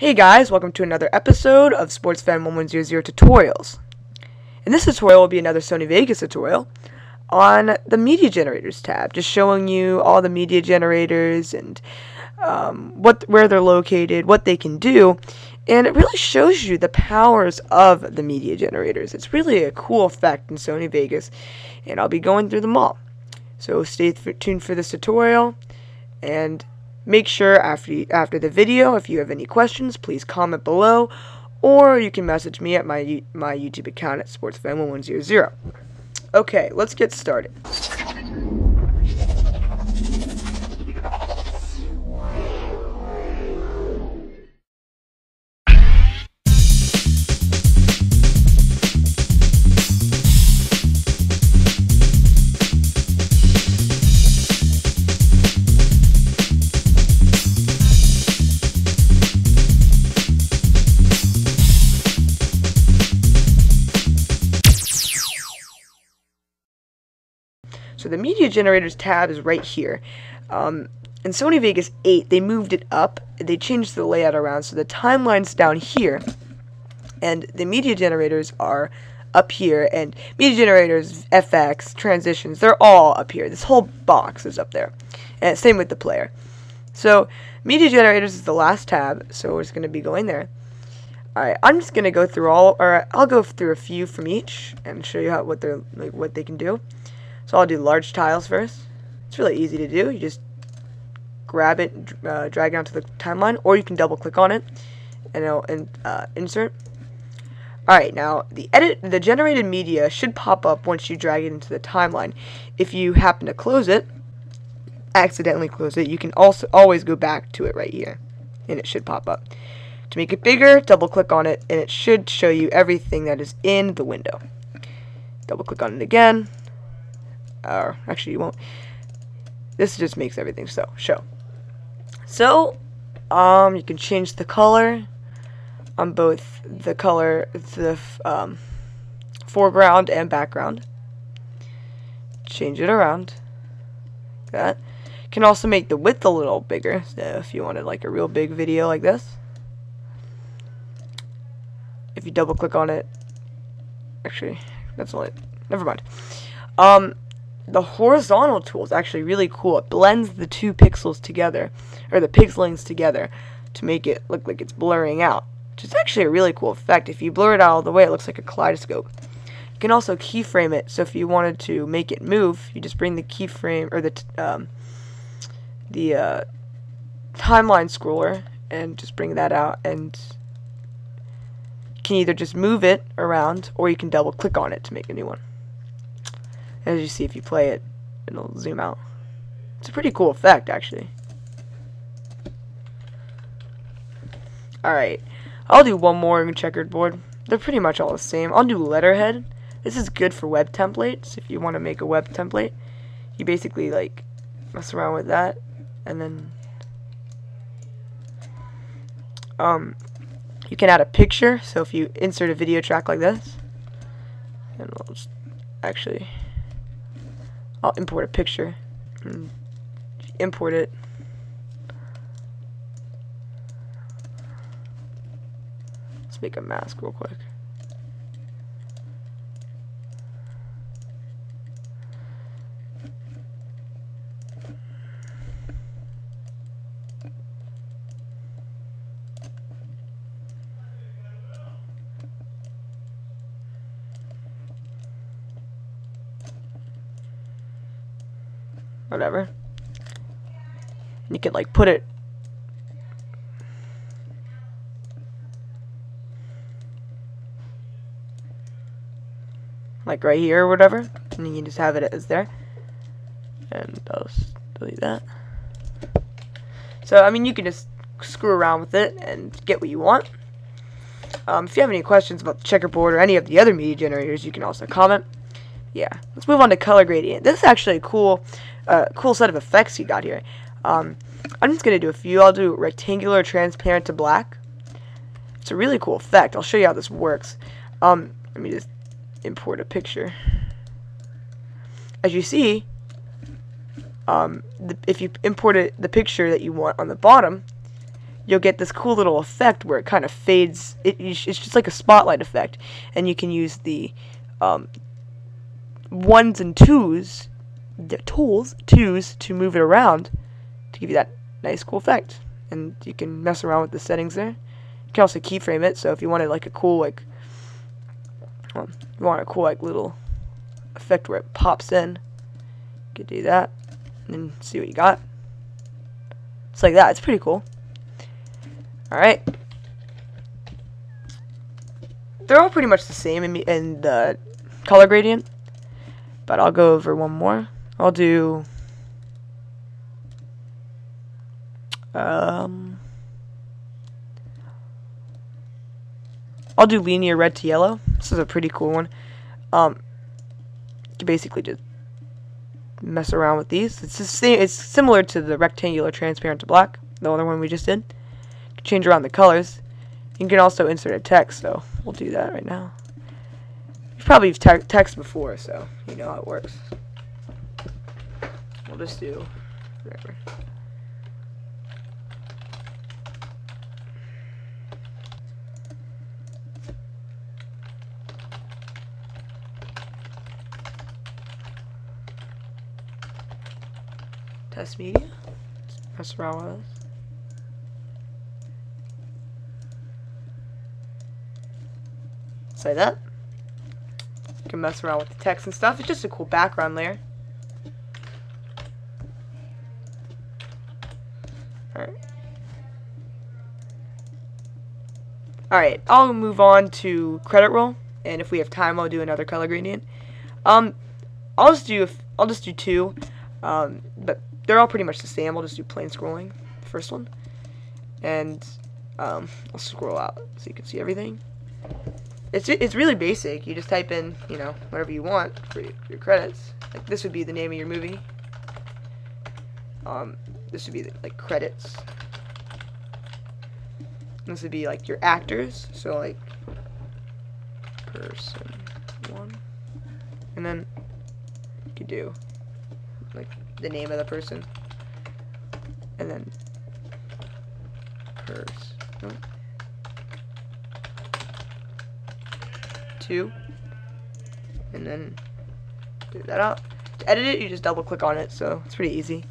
Hey guys, welcome to another episode of Sports Fan 1100 tutorials. And this tutorial will be another Sony Vegas tutorial on the media generators tab, just showing you all the media generators and where they're located, what they can do, and it really shows you the powers of the media generators. It's really a cool effect in Sony Vegas, and I'll be going through them all. So stay tuned for this tutorial, and make sure after the video, if you have any questions, please comment below, or you can message me at my YouTube account at sportsfan1100. Okay, let's get started. So the media generators tab is right here. In Sony Vegas 8, they moved it up. They changed the layout around, so the timeline's down here, and the media generators are up here. And media generators, FX, transitions, they're all up here. This whole box is up there. And same with the player. So media generators is the last tab, so we're just going to be going there. All right, I'm just going to go through I'll go through a few from each and show you what they can do. So I'll do large tiles first. It's really easy to do. You just grab it, drag it onto the timeline, or you can double click on it and it'll insert. Alright, now the generated media should pop up once you drag it into the timeline. If you happen to close it, accidentally close it, you can also always go back to it right here, and it should pop up. To make it bigger, double click on it, and it should show you everything that is in the window. Double click on it again. Actually, you won't. This just makes everything show. So, you can change the color on both the color, foreground and background. Change it around. Like that. You can also make the width a little bigger. So if you wanted like a real big video like this, if you double click on it, actually, that's all it. Never mind. The horizontal tool is actually really cool. It blends the two pixels together, or the pixelings together, to make it look like it's blurring out, which is actually a really cool effect. If you blur it out all the way, it looks like a kaleidoscope. You can also keyframe it, so if you wanted to make it move, you just bring the keyframe, or the timeline scroller, and just bring that out, and you can either just move it around, or you can double click on it to make a new one. As you see, if you play it, it'll zoom out. It's a pretty cool effect, actually. Alright, I'll do one more in checkerboard. They're pretty much all the same. I'll do letterhead. This is good for web templates. If you want to make a web template, you basically, like, mess around with that. And then, you can add a picture. So if you insert a video track like this, and I'll just, actually, I'll import a picture and import it. Let's make a mask real quick. Whatever. And you could like put it. Like right here or whatever. And you can just have it as there. And I'll just delete that. So, I mean, you can just screw around with it and get what you want. If you have any questions about the checkerboard or any of the other media generators, you can also comment. Yeah, let's move on to color gradient. This is actually a cool set of effects you got here. I'm just gonna do a few. I'll do rectangular, transparent to black. It's a really cool effect. I'll show you how this works. Let me just import a picture. As you see, if you import the picture that you want on the bottom, you'll get this cool little effect where it kind of fades. It's just like a spotlight effect, and you can use the ones and twos, the twos to move it around to give you that nice cool effect. And you can mess around with the settings there. You can also keyframe it, so if you wanted like a cool like you want a cool like little effect where it pops in, you could do that and then see what you got. It's like that. It's pretty cool. Alright. They're all pretty much the same in the color gradient, but I'll go over one more. I'll do I'll do linear red to yellow. This is a pretty cool one. You basically just mess around with these. It's the same. It's similar to the rectangular transparent to black, the other one we just did. You can change around the colors. You can also insert a text, so we'll do that right now. You've probably text before, so you know how it works. We'll just do whatever. Test media. That's around with us. Say that. You can mess around with the text and stuff. It's just a cool background layer. Alright. Alright, I'll move on to credit roll, and if we have time I'll do another color gradient. I'll just do two. But they're all pretty much the same. I'll just do plain scrolling, the first one. And I'll scroll out so you can see everything. It's really basic. You just type in, you know, whatever you want for your credits. Like this would be the name of your movie. This would be the, like, credits. And this would be like your actors. So like person one. And then you could do like the name of the person, and then two, and then do that up. To edit it, you just double click on it, so it's pretty easy.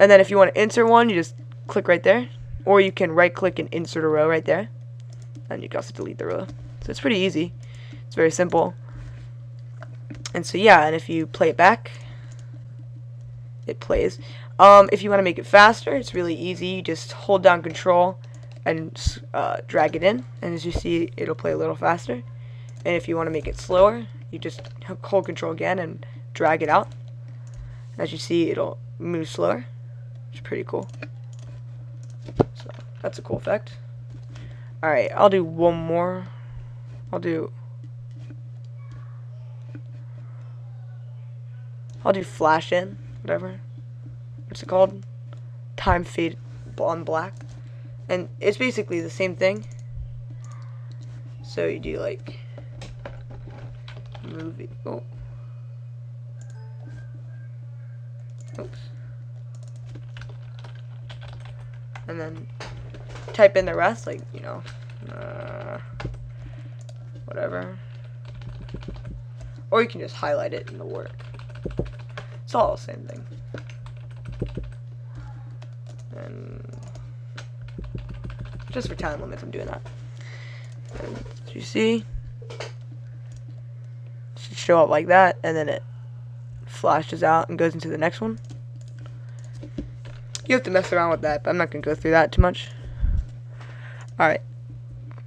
And then if you want to insert one, you just click right there, or you can right click and insert a row right there, and you can also delete the row. So it's pretty easy. It's very simple. And so yeah, and if you play it back, it plays. If you want to make it faster, it's really easy. You just hold down control and drag it in, and as you see, it'll play a little faster. And if you want to make it slower, you just hold control again and drag it out. As you see, it'll move slower. It's pretty cool. So that's a cool effect. Alright, I'll do one more. I'll do flash in. Whatever. What's it called? Time fade on black. And it's basically the same thing. So you do like movie. Oh. Oops. And then type in the rest, like, you know, whatever. Or you can just highlight it in the work. It's all the same thing. And just for time limits, I'm doing that. And you see? It should show up like that, and then it flashes out and goes into the next one. You have to mess around with that, but I'm not going to go through that too much. Alright.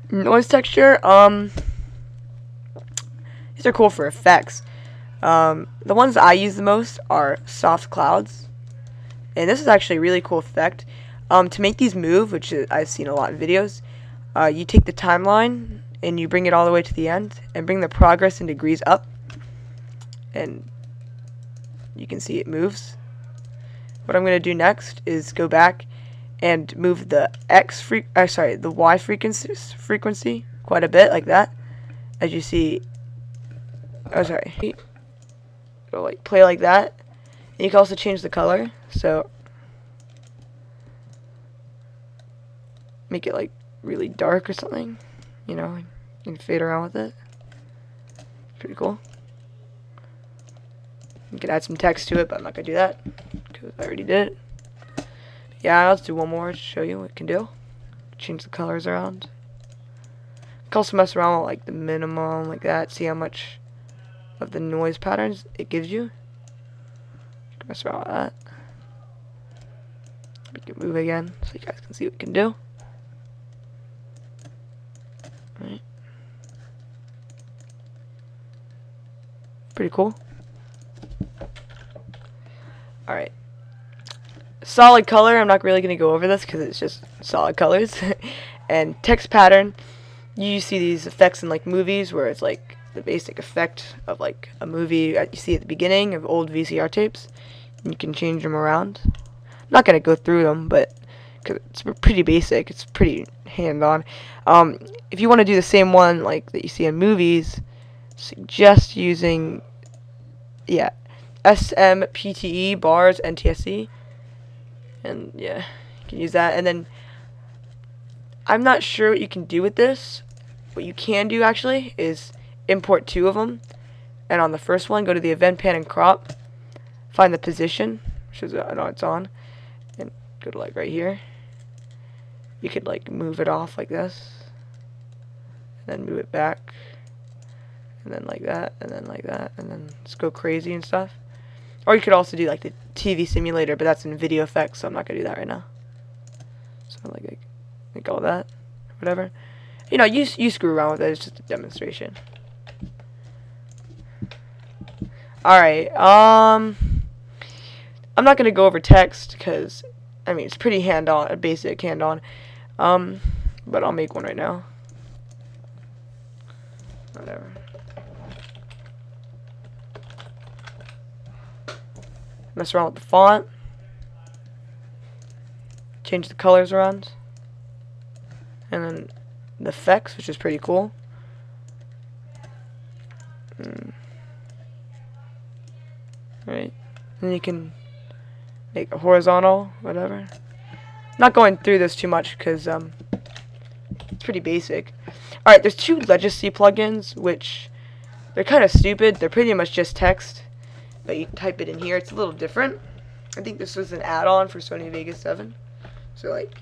Noise texture. These are cool for effects. The ones that I use the most are soft clouds, and this is actually a really cool effect. To make these move, which I've seen a lot in videos, you take the timeline and you bring it all the way to the end and bring the progress in degrees up, and you can see it moves. What I'm going to do next is go back and move the Y frequency quite a bit, like that. As you see, it'll like play like that, and you can also change the color. So make it like really dark or something, you know, you can fade around with it. Pretty cool. You could add some text to it, but I'm not gonna do that because I already did it. But yeah, let's do one more to show you what it can do. Change the colors around. You can also mess around with like the minimum, like that. See how much of the noise patterns it gives you. You can mess around with that. Make it move again, so you guys can see what it can do. All right. Pretty cool. Alright, solid color, I'm not really going to go over this because it's just solid colors. And text pattern, you see these effects in like movies where it's like the basic effect of like a movie you see at the beginning of old VCR tapes, and you can change them around. I'm not going to go through them, but cause it's pretty basic, it's pretty hand-on. If you want to do the same one like that you see in movies, suggest using, yeah, SMPTE bars, NTSC, and yeah, you can use that. And then I'm not sure what you can do with this. What you can do actually is import two of them, and on the first one, go to the event pan and crop, find the position, which is I know it's on, and go to like right here. You could like move it off like this, and then move it back, and then like that, and then like that, and then just go crazy and stuff. Or you could also do like the TV simulator, but that's in video effects, so I'm not gonna do that right now. So like all that, whatever. You know, you screw around with it. It's just a demonstration. All right. I'm not gonna go over text because I mean it's pretty hand-on, basic hand-on. But I'll make one right now. Whatever. Mess around with the font, change the colors around, and then the effects, which is pretty cool. Alright, then you can make a horizontal, whatever. I'm not going through this too much because it's pretty basic. Alright, there's two legacy plugins, which they're kind of stupid. They're pretty much just text, but you type it in here. It's a little different. I think this was an add-on for Sony Vegas 7. So like,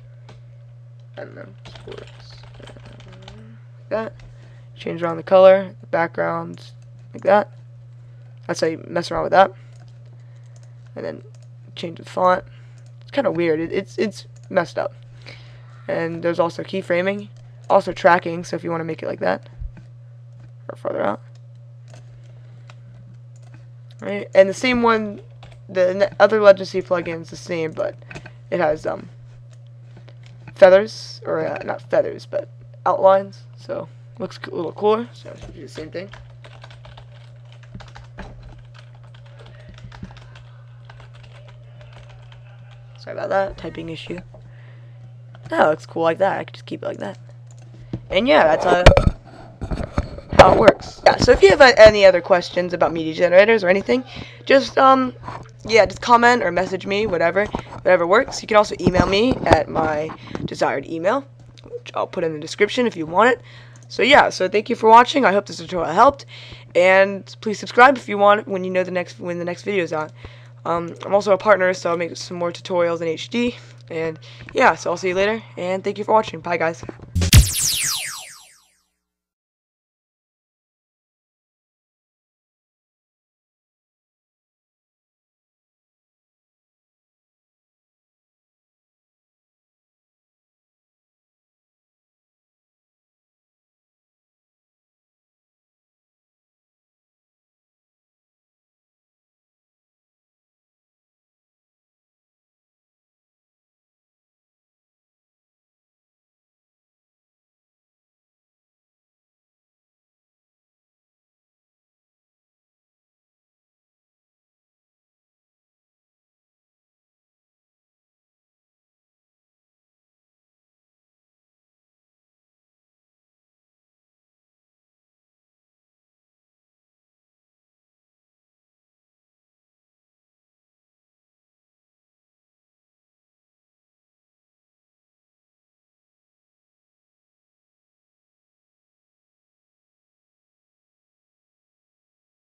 I don't know, sports, like that. Change around the color, the background, like that. That's how you mess around with that. And then change the font. It's kind of weird. It's messed up. And there's also keyframing, also tracking. So if you want to make it like that, or farther out. Right, and the same one, the other legacy plugin is the same, but it has feathers, or not feathers, but outlines, so looks a little cooler. So we should do the same thing. Sorry about that, typing issue. That looks cool like that. I could just keep it like that. And yeah, that's how it works. Yeah, so if you have any other questions about media generators or anything, just yeah, just comment or message me, whatever works. You can also email me at my desired email, which I'll put in the description if you want it. So yeah, so thank you for watching. I hope this tutorial helped, and please subscribe if you want when you know when the next video is on. I'm also a partner, so I'll make some more tutorials in HD. And yeah, so I'll see you later, and thank you for watching. Bye guys.